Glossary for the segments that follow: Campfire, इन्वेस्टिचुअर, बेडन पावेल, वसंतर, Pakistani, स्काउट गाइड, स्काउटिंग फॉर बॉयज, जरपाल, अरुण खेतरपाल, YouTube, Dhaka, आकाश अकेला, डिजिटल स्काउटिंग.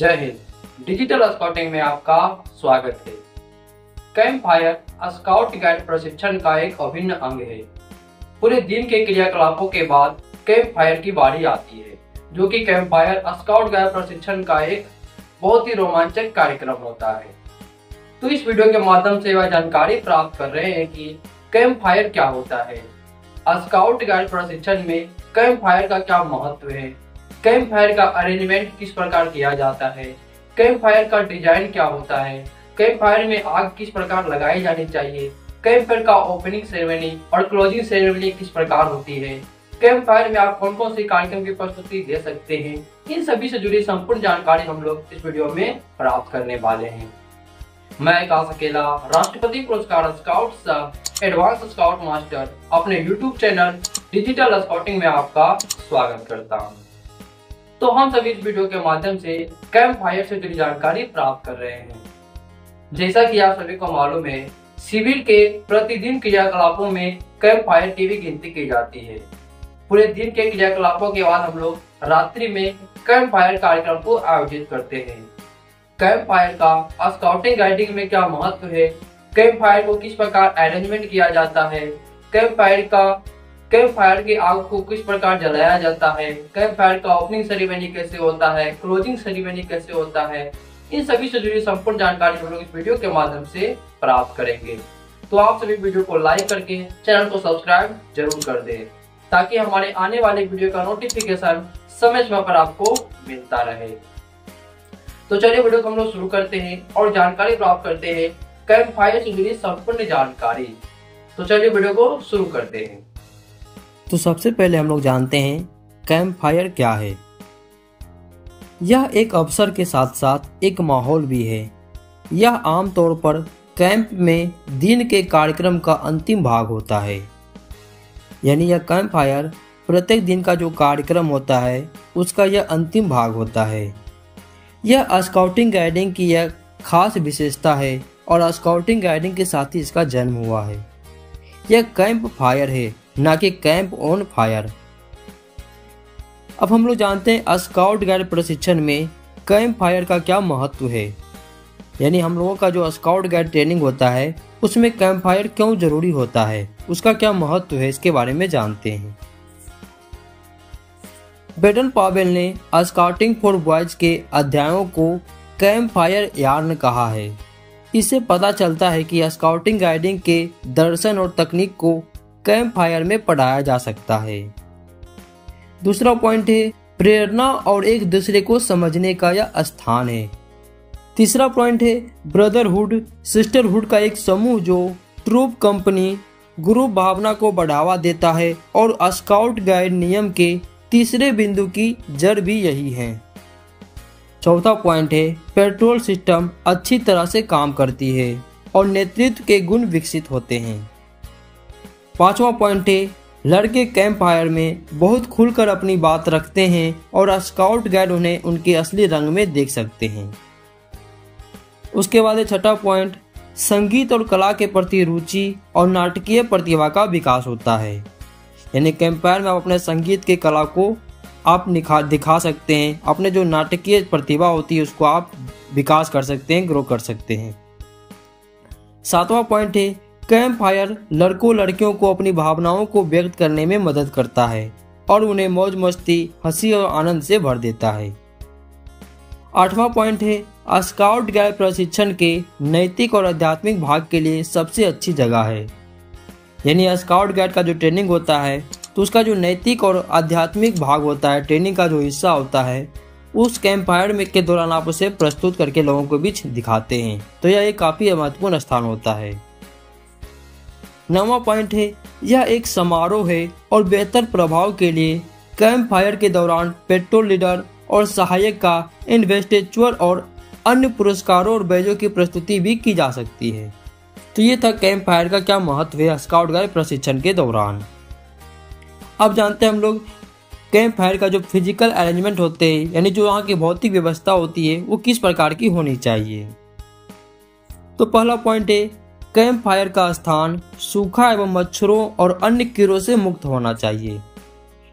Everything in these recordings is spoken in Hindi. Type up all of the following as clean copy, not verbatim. जय हिंद। डिजिटल स्काउटिंग में आपका स्वागत है। कैंप फायर स्काउट गाइड प्रशिक्षण का एक अभिन्न अंग है। पूरे दिन के क्रियाकलापों के बाद कैंप फायर की बारी आती है, जो कि कैंप फायर स्काउट गाइड प्रशिक्षण का एक बहुत ही रोमांचक कार्यक्रम होता है। तो इस वीडियो के माध्यम से वह जानकारी प्राप्त कर रहे हैं कि कैंप फायर क्या होता है, स्काउट गाइड प्रशिक्षण में कैंप फायर का क्या महत्व है, कैंप फायर का अरेंजमेंट किस प्रकार किया जाता है, कैंप फायर का डिजाइन क्या होता है, कैंप फायर में आग किस प्रकार लगाई जानी चाहिए, कैंप फायर का ओपनिंग सेरेमनी और क्लोजिंग सेरेमनी किस प्रकार होती है, कैंप फायर में आप कौन कौन से कार्यक्रम की प्रस्तुति दे सकते हैं, इन सभी से जुड़ी संपूर्ण जानकारी हम लोग इस वीडियो में प्राप्त करने वाले हैं। मैं आकाश अकेला, राष्ट्रपति पुरस्कार स्काउट एडवांस स्काउट मास्टर, अपने यूट्यूब चैनल डिजिटल स्काउटिंग में आपका स्वागत करता हूँ। तो हम सभी इस वीडियो के माध्यम से कैंप फायर से जुड़ी जानकारी प्राप्त कर रहे हैं। जैसा कि आप सभी को मालूम है, शिविर के प्रतिदिन क्रियाकलापों में कैंप फायर की भी गिनती की जाती है। पूरे दिन के क्रियाकलापों के बाद हम लोग रात्रि में कैंप फायर कार्यक्रम को आयोजित करते हैं। कैंप फायर का स्काउटिंग गाइडिंग में क्या महत्व है, कैंप फायर को किस प्रकार अरेंजमेंट किया जाता है, कैंप फायर की आग को किस प्रकार जलाया जाता है, कैंप फायर का ओपनिंग सेरेमनी कैसे होता है, क्लोजिंग सेरेमनी कैसे होता है, इन सभी से जुड़ी संपूर्ण जानकारी हम लोग इस वीडियो के माध्यम से प्राप्त करेंगे। तो आप सभी वीडियो को लाइक करके चैनल को सब्सक्राइब जरूर कर दें, ताकि हमारे आने वाले वीडियो का नोटिफिकेशन समय पर आपको मिलता रहे। तो चलिए वीडियो को हम लोग शुरू करते हैं और जानकारी प्राप्त करते हैं कैंप फायर से जुड़ी संपूर्ण जानकारी। तो चलिए वीडियो को शुरू करते हैं। तो सबसे पहले हम लोग जानते हैं कैंप फायर क्या है। यह एक अवसर के साथ साथ एक माहौल भी है। यह आमतौर पर कैंप में दिन के कार्यक्रम का अंतिम भाग होता है, यानी यह कैंप फायर प्रत्येक दिन का जो कार्यक्रम होता है उसका यह अंतिम भाग होता है। यह स्काउटिंग गाइडिंग की यह खास विशेषता है और स्काउटिंग गाइडिंग के साथ ही इसका जन्म हुआ है। यह कैंप फायर है, ना कि कैंप ऑन फायर। अब हम लोग जानते हैं स्काउट गाइड प्रशिक्षण में कैंप फायर का क्या महत्व है, यानी हम लोगों का जो स्काउट गाइड ट्रेनिंग होता है उसमें कैंप फायर क्यों जरूरी होता है, उसका क्या महत्व है, इसके बारे में जानते हैं। बेडन पावेल ने स्काउटिंग फॉर बॉयज के अध्यायों को कैंप फायर यार्न कहा है। इससे पता चलता है कि स्काउटिंग गाइडिंग के दर्शन और तकनीक को कैंप फायर में पढ़ाया जा सकता है। दूसरा पॉइंट है प्रेरणा और एक दूसरे को समझने का यह स्थान है। तीसरा पॉइंट है ब्रदरहुड सिस्टरहुड का एक समूह जो ट्रूप कंपनी ग्रुप भावना को बढ़ावा देता है और स्काउट गाइड नियम के तीसरे बिंदु की जड़ भी यही है। चौथा पॉइंट है पेट्रोल सिस्टम अच्छी तरह से काम करती है और नेतृत्व के गुण विकसित होते हैं। पांचवा पॉइंट है लड़के कैंप फायर में बहुत खुलकर अपनी बात रखते हैं और स्काउट गाइड उन्हें उनके असली रंग में देख सकते हैं। उसके बाद है छठा पॉइंट संगीत और कला के प्रति रुचि और नाटकीय प्रतिभा का विकास होता है, यानी कैंप फायर में आप अपने संगीत के कला को आप दिखा सकते हैं, अपने जो नाटकीय प्रतिभा होती है उसको आप विकास कर सकते हैं, ग्रो कर सकते हैं। सातवां पॉइंट है कैंप फायर लड़कों लड़कियों को अपनी भावनाओं को व्यक्त करने में मदद करता है और उन्हें मौज मस्ती हंसी और आनंद से भर देता है। आठवां पॉइंट है स्काउट गाइड प्रशिक्षण के नैतिक और आध्यात्मिक भाग के लिए सबसे अच्छी जगह है, यानी स्काउट गाइड का जो ट्रेनिंग होता है तो उसका जो नैतिक और आध्यात्मिक भाग होता है, ट्रेनिंग का जो हिस्सा होता है, उस कैंप फायर में के दौरान आप उसे प्रस्तुत करके लोगों को बीच दिखाते हैं। तो यह एक काफ़ी महत्वपूर्ण स्थान होता है। नौवां पॉइंट है यह एक समारोह है और बेहतर प्रभाव के लिए कैंप फायर के दौरान पेट्रोल लीडर और सहायक का इन्वेस्टिचुअर और अन्य पुरस्कारों और बैजों की प्रस्तुति भी की जा सकती है। तो ये था कैंप फायर का क्या महत्व है स्काउट गाइड प्रशिक्षण के दौरान। अब जानते हैं हम लोग कैंप फायर का जो फिजिकल अरेंजमेंट होते हैं, यानी जो वहाँ की भौतिक व्यवस्था होती है वो किस प्रकार की होनी चाहिए। तो पहला पॉइंट है कैंप फायर का स्थान सूखा एवं मच्छरों और अन्य कीड़ों से मुक्त होना चाहिए,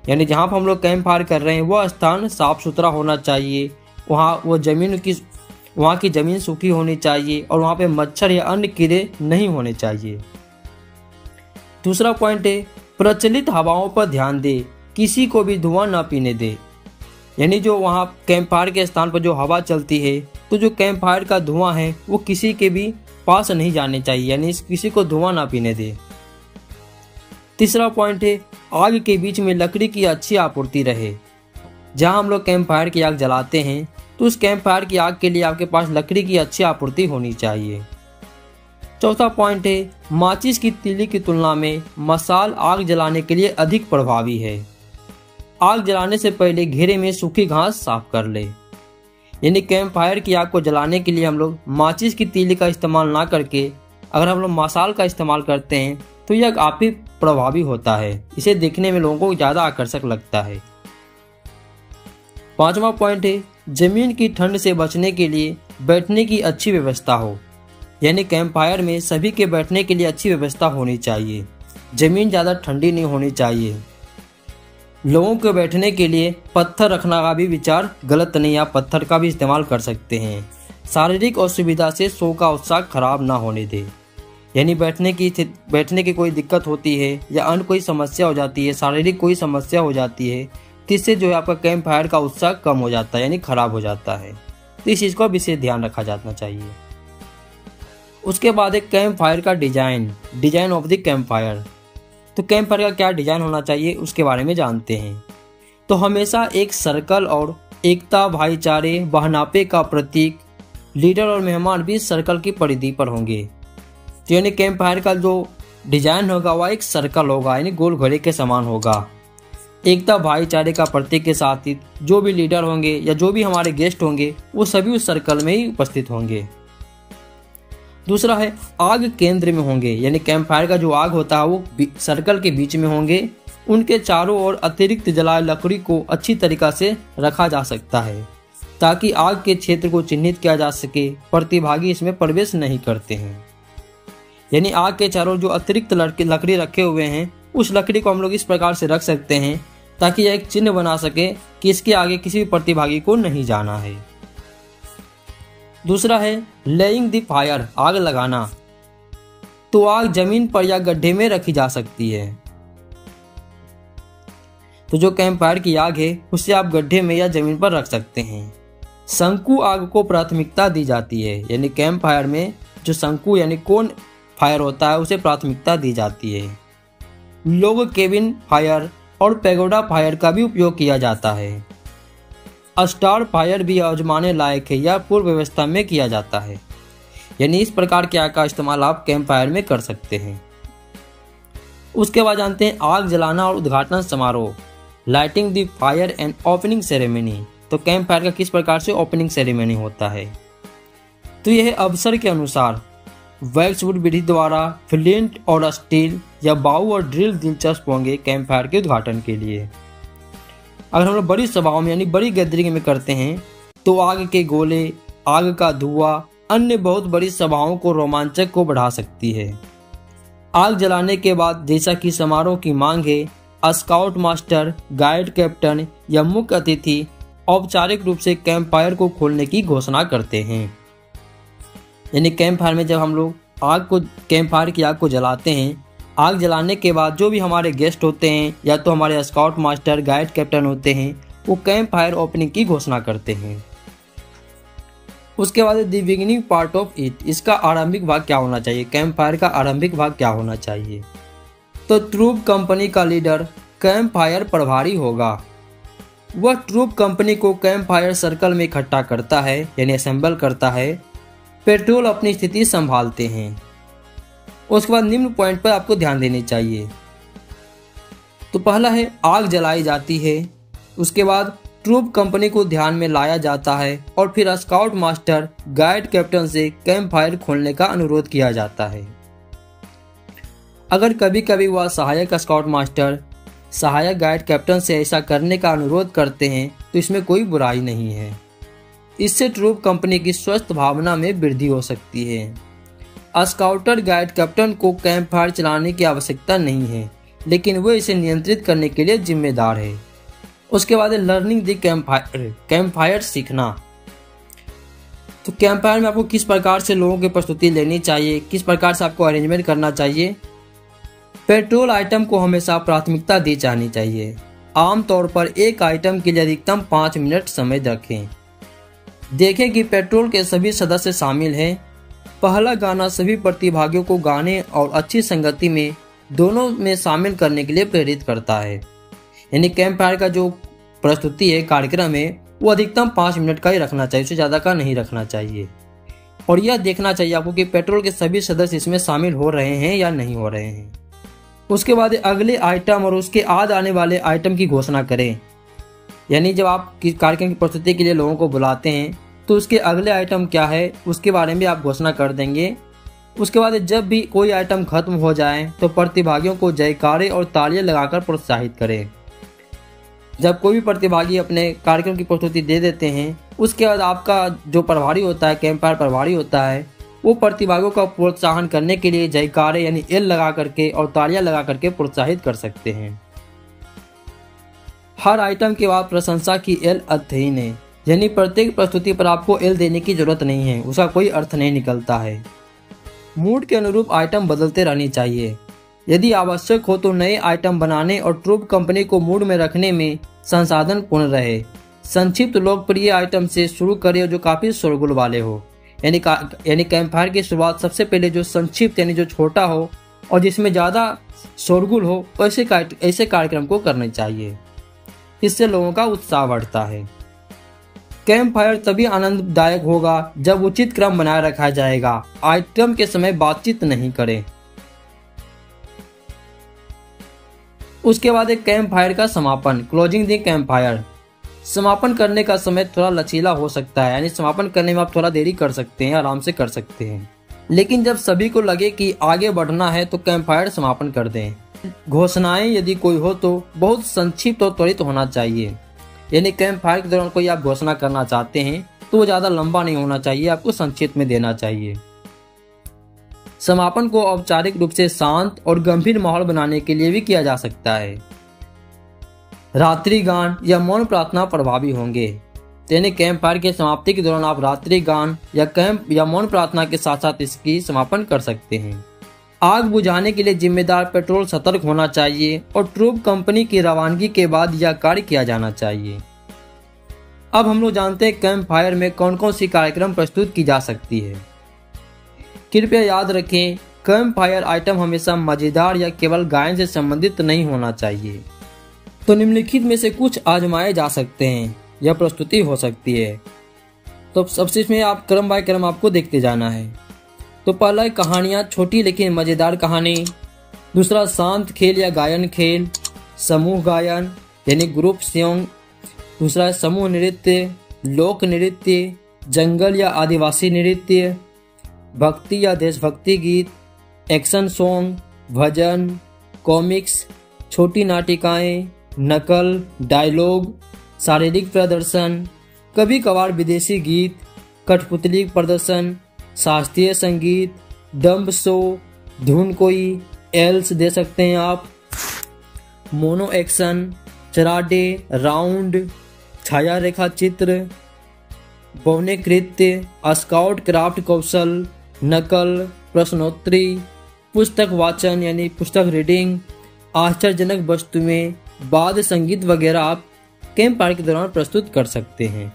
यानी जहाँ पर हम लोग कैंप फायर कर रहे हैं वह स्थान साफ सुथरा होना चाहिए, वहाँ की ज़मीन सूखी होनी चाहिए और वहाँ पे मच्छर या अन्य कीड़े नहीं होने चाहिए। दूसरा पॉइंट है प्रचलित हवाओं पर ध्यान दे, किसी को भी धुआं ना पीने दे। यानी जो वहाँ कैंप फायर के स्थान पर जो हवा चलती है, तो जो कैंप फायर का धुआं है वो किसी के भी पास नहीं जाने चाहिए, यानी किसी को धुआं ना पीने दे। तीसरा पॉइंट है आग के बीच में लकड़ी की अच्छी आपूर्ति रहे। जहाँ हम लोग कैंप फायर की आग जलाते हैं तो उस कैंप फायर की आग के लिए आपके पास लकड़ी की अच्छी आपूर्ति होनी चाहिए। चौथा पॉइंट है माचिस की तीली की तुलना में मसाल आग जलाने के लिए अधिक प्रभावी है। आग जलाने से पहले घेरे में सूखी घास साफ कर ले। यानी कैंप फायर की आग को जलाने के लिए हम लोग माचिस की तीली का इस्तेमाल ना करके अगर हम लोग मसाल का इस्तेमाल करते हैं तो यह काफ़ी प्रभावी होता है। इसे देखने में लोगों को ज़्यादा आकर्षक लगता है। पांचवा पॉइंट है जमीन की ठंड से बचने के लिए बैठने की अच्छी व्यवस्था हो। यानी कैंप फायर में सभी के बैठने के लिए अच्छी व्यवस्था होनी चाहिए, जमीन ज़्यादा ठंडी नहीं होनी चाहिए। लोगों के बैठने के लिए पत्थर रखना का भी विचार गलत नहीं, आप पत्थर का भी इस्तेमाल कर सकते हैं। शारीरिक असुविधा से शो का उत्साह खराब ना होने दे। यानी बैठने की कोई दिक्कत होती है या अन्य कोई समस्या हो जाती है, शारीरिक कोई समस्या हो जाती है, इससे जो है आपका कैंप फायर का उत्साह कम हो जाता है, यानी खराब हो जाता है। तो इस चीज़ को विशेष ध्यान रखा जाना चाहिए। उसके बाद एक कैंप फायर का design of the camp fire. तो कैंप फायर का क्या डिजाइन होना चाहिए उसके बारे में जानते हैं। तो हमेशा एक सर्कल और एकता, भाईचारे, बहनापे का प्रतीक, लीडर और मेहमान भी सर्कल की परिधि पर होंगे। तो यानी कैंप फायर का जो डिजाइन होगा वह एक सर्कल होगा, यानी गोल घोड़े के समान होगा। एकता भाईचारे का प्रतीक के साथ ही जो भी लीडर होंगे या जो भी हमारे गेस्ट होंगे वो सभी उस सर्कल में ही उपस्थित होंगे। दूसरा है आग केंद्र में होंगे। यानी कैंप फायर का जो आग होता है वो सर्कल के बीच में होंगे। उनके चारों ओर अतिरिक्त जलाए लकड़ी को अच्छी तरीक़ा से रखा जा सकता है ताकि आग के क्षेत्र को चिन्हित किया जा सके। प्रतिभागी इसमें प्रवेश नहीं करते हैं। यानी आग के चारों जो अतिरिक्त लकड़ी रखे हुए हैं उस लकड़ी को हम लोग इस प्रकार से रख सकते हैं ताकि यह एक चिन्ह बना सके कि इसके आगे किसी भी प्रतिभागी को नहीं जाना है। दूसरा है लेइंग द फायर, आग लगाना। तो आग जमीन पर या गड्ढे में रखी जा सकती है। तो जो कैंप फायर की आग है उसे आप गड्ढे में या जमीन पर रख सकते हैं। शंकु आग को प्राथमिकता दी जाती है। यानी कैंप फायर में जो शंकु यानी कोन फायर होता है उसे प्राथमिकता दी जाती है। लोग केबिन फायर और पैगोडा फायर का भी उपयोग किया जाता है। स्टार फायर भी आजमाने लायक है या पूर्व व्यवस्था में किया जाता है। यानी इस प्रकार के आग का इस्तेमाल आप कैंप फायर में कर सकते हैं। उसके बाद जानते हैं आग जलाना और उद्घाटन समारोह, lighting the fire and opening ceremony. तो कैंप फायर का किस प्रकार से ओपनिंग सेरेमनी होता है। तो यह अवसर के अनुसार वैक्सवुड विधि द्वारा फ्लिंट और स्टील या बाऊ और ड्रिल दिलचस्प होंगे कैंप फायर के उद्घाटन के लिए। अगर हम लोग बड़ी सभाओं में यानी बड़ी गैदरिंग में करते हैं तो आग के गोले, आग का धुआं अन्य बहुत बड़ी सभाओं को रोमांचक को बढ़ा सकती है। आग जलाने के बाद जैसा कि समारोह की मांग है, स्काउट मास्टर, गाइड, कैप्टन या मुख्य अतिथि औपचारिक रूप से कैंप फायर को खोलने की घोषणा करते हैं। यानी कैंप फायर में जब हम लोग कैंप फायर की आग को जलाते हैं, आग जलाने के बाद जो भी हमारे गेस्ट होते हैं या तो हमारे स्काउट मास्टर, गाइड, कैप्टन होते हैं वो कैंप फायर ओपनिंग की घोषणा करते हैं। उसके बाद the beginning part of it, इसका आरंभिक भाग क्या होना चाहिए, कैंप फायर का आरंभिक भाग क्या होना चाहिए। तो ट्रूप कंपनी का लीडर कैंप फायर प्रभारी होगा। वह ट्रूप कंपनी को कैंप फायर सर्कल में इकट्ठा करता है यानी असेंबल करता है। पेट्रोल अपनी स्थिति संभालते हैं। उसके बाद निम्न पॉइंट पर आपको ध्यान देने चाहिए। तो पहला है आग जलाई जाती है, उसके बाद ट्रूप कंपनी को ध्यान में लाया जाता है और फिर स्काउट मास्टर, गाइड, कैप्टन से कैंप फायर खोलने का अनुरोध किया जाता है। अगर कभी कभी वह सहायक स्काउट मास्टर, सहायक गाइड, कैप्टन से ऐसा करने का अनुरोध करते हैं तो इसमें कोई बुराई नहीं है। इससे ट्रूप कंपनी की स्वस्थ भावना में वृद्धि हो सकती है। स्काउटर, गाइड, कैप्टन को कैंप फायर चलाने की आवश्यकता नहीं है लेकिन वे इसे नियंत्रित करने के लिए जिम्मेदार है। उसके बाद learning the camp fire, camp fire सीखना। तो कैंपेन में आपको किस प्रकार से लोगों की प्रस्तुति लेनी चाहिए, किस प्रकार से आपको अरेंजमेंट करना चाहिए। पेट्रोल आइटम को हमेशा प्राथमिकता दी जानी चाहिए। आमतौर पर एक आइटम के लिए अधिकतम 5 मिनट समय रखें। देखें कि पेट्रोल के सभी सदस्य शामिल हैं। पहला गाना सभी प्रतिभागियों को गाने और अच्छी संगति में दोनों में शामिल करने के लिए प्रेरित करता है। यानी कैंपेन का जो प्रस्तुति है कार्यक्रम है वो अधिकतम 5 मिनट का ही रखना चाहिए, उससे ज़्यादा का नहीं रखना चाहिए। और यह देखना चाहिए आपको कि पेट्रोल के सभी सदस्य इसमें शामिल हो रहे हैं या नहीं हो रहे हैं। उसके बाद अगले आइटम और उसके बाद आने वाले आइटम की घोषणा करें। यानी जब आप कार्यक्रम की प्रस्तुति के लिए लोगों को बुलाते हैं तो उसके अगले आइटम क्या है उसके बारे में आप घोषणा कर देंगे। उसके बाद जब भी कोई आइटम खत्म हो जाए तो प्रतिभागियों को जयकारे और तालियां लगाकर प्रोत्साहित करें। जब कोई भी प्रतिभागी अपने कार्यक्रम की प्रस्तुति दे देते हैं उसके बाद आपका जो प्रभारी होता है, कैंपेन प्रभारी होता है, वो प्रतिभागियों का प्रोत्साहन करने के लिए जयकारे यानी एल लगा करके और तालियां लगा करके प्रोत्साहित कर सकते हैं। हर आइटम के बाद प्रशंसा की एल अर्थहीन है, यानी प्रत्येक प्रस्तुति पर आपको एल देने की जरूरत नहीं है, उसका कोई अर्थ नहीं निकलता है। मूड के अनुरूप आइटम बदलते रहनी चाहिए। यदि आवश्यक हो तो नए आइटम बनाने और ट्रूप कंपनी को मूड में रखने में संसाधन पूर्ण रहे। संक्षिप्त लोकप्रिय आइटम से शुरू करें जो काफ़ी शोरगुल वाले हो। यानी कैंपेन की शुरुआत सबसे पहले जो संक्षिप्त यानी जो छोटा हो और जिसमें ज़्यादा शोरगुल हो ऐसे कार्यक्रम को करना चाहिए। इससे लोगों का उत्साह बढ़ता है। कैंप फायर तभी आनंददायक होगा जब उचित क्रम बनाए रखा जाएगा। आइटम के समय बातचीत नहीं करें। उसके बाद एक कैंप फायर का समापन, क्लोजिंग द कैंप फायर। समापन करने का समय थोड़ा लचीला हो सकता है, यानी समापन करने में आप थोड़ा देरी कर सकते हैं, आराम से कर सकते हैं। लेकिन जब सभी को लगे कि आगे बढ़ना है तो कैंप फायर समापन कर दें। घोषणाएं यदि कोई हो तो बहुत संक्षिप्त और त्वरित होना चाहिए। यानी कैंप फायर के दौरान कोई आप घोषणा करना चाहते हैं तो वो ज़्यादा लंबा नहीं होना चाहिए, आपको संक्षिप्त में देना चाहिए। समापन को औपचारिक रूप से शांत और गंभीर माहौल बनाने के लिए भी किया जा सकता है। रात्रि गान या मौन प्रार्थना प्रभावी होंगे। यानी कैंप फायर के समाप्ति के दौरान आप रात्रि गान या कैंप या मौन प्रार्थना के साथ साथ इसकी समापन कर सकते हैं। आग बुझाने के लिए जिम्मेदार पेट्रोल सतर्क होना चाहिए और ट्रूप कंपनी की रवानगी के बाद यह कार्य किया जाना चाहिए। अब हम लोग जानते हैं कैंप फायर में कौन कौन सी कार्यक्रम प्रस्तुत की जा सकती है। कृपया याद रखें, कैंप फायर आइटम हमेशा मज़ेदार या केवल गायन से संबंधित नहीं होना चाहिए। तो निम्नलिखित में से कुछ आजमाए जा सकते हैं या प्रस्तुति हो सकती है। तो सबसे इसमें आप क्रम बाय क्रम आपको देखते जाना है। तो पहला है कहानियाँ, छोटी लेकिन मज़ेदार कहानी। दूसरा शांत खेल या गायन खेल, समूह गायन यानी ग्रुप सॉन्ग। दूसरा है समूह नृत्य, लोक नृत्य, जंगल या आदिवासी नृत्य, भक्ति या देशभक्ति गीत, एक्शन सॉन्ग, भजन, कॉमिक्स, छोटी नाटिकाएँ, नकल, डायलॉग, शारीरिक प्रदर्शन, कभी कभार विदेशी गीत, कठपुतली प्रदर्शन, शास्त्रीय संगीत, डम्ब शो, धुन कोई एल्स दे सकते हैं आप, मोनो एक्शन, चराडे, राउंड, छाया रेखा चित्र, बौने कृत्य, स्काउट क्राफ्ट कौशल, नकल, प्रश्नोत्तरी, पुस्तक वाचन यानी पुस्तक रीडिंग, आश्चर्यजनक वस्तुएं, वाद्य संगीत वगैरह आप कैंप फायर के दौरान प्रस्तुत कर सकते हैं।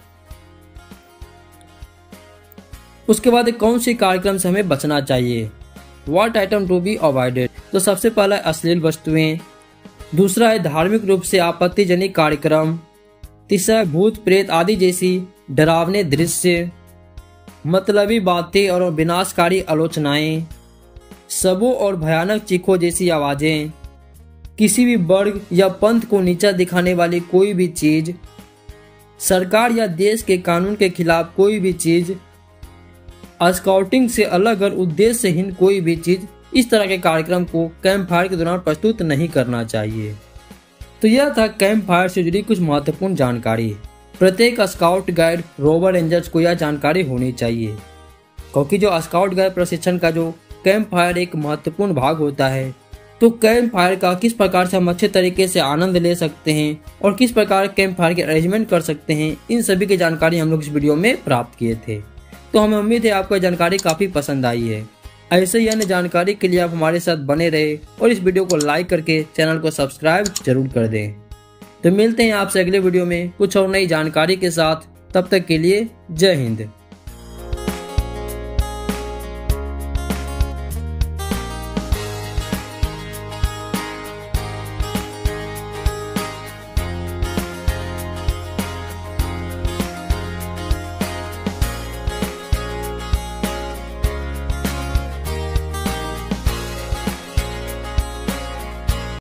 उसके बाद कौन से कार्यक्रम से हमें बचना चाहिए, what item to be avoided. तो सबसे पहला है अश्लील वस्तुएं, दूसरा है धार्मिक रूप से आपत्तिजनक कार्यक्रम, तीसरा है भूत प्रेत आदि जैसी डरावने दृश्य, मतलबी बातें और विनाशकारी आलोचनाएं, सबों और भयानक चीखों जैसी आवाज़ें, किसी भी वर्ग या पंथ को नीचा दिखाने वाली कोई भी चीज़, सरकार या देश के कानून के खिलाफ कोई भी चीज़, स्काउटिंग से अलग और उद्देश्यहीन कोई भी चीज़। इस तरह के कार्यक्रम को कैंप फायर के दौरान प्रस्तुत नहीं करना चाहिए। तो यह था कैंप फायर से जुड़ी कुछ महत्वपूर्ण जानकारी। प्रत्येक स्काउट गाइड रोवर रेंजर्स को यह जानकारी होनी चाहिए, क्योंकि जो स्काउट गाइड प्रशिक्षण का जो कैंप फायर एक महत्वपूर्ण भाग होता है। तो कैंप फायर का किस प्रकार से हम अच्छे तरीके से आनंद ले सकते हैं और किस प्रकार कैंप फायर के अरेंजमेंट कर सकते हैं, इन सभी की जानकारी हम लोग इस वीडियो में प्राप्त किए थे। तो हमें उम्मीद है आपको जानकारी काफी पसंद आई है। ऐसे ही अन्य जानकारी के लिए आप हमारे साथ बने रहे और इस वीडियो को लाइक करके चैनल को सब्सक्राइब जरूर कर दें। तो मिलते हैं आपसे अगले वीडियो में कुछ और नई जानकारी के साथ, तब तक के लिए जय हिंद।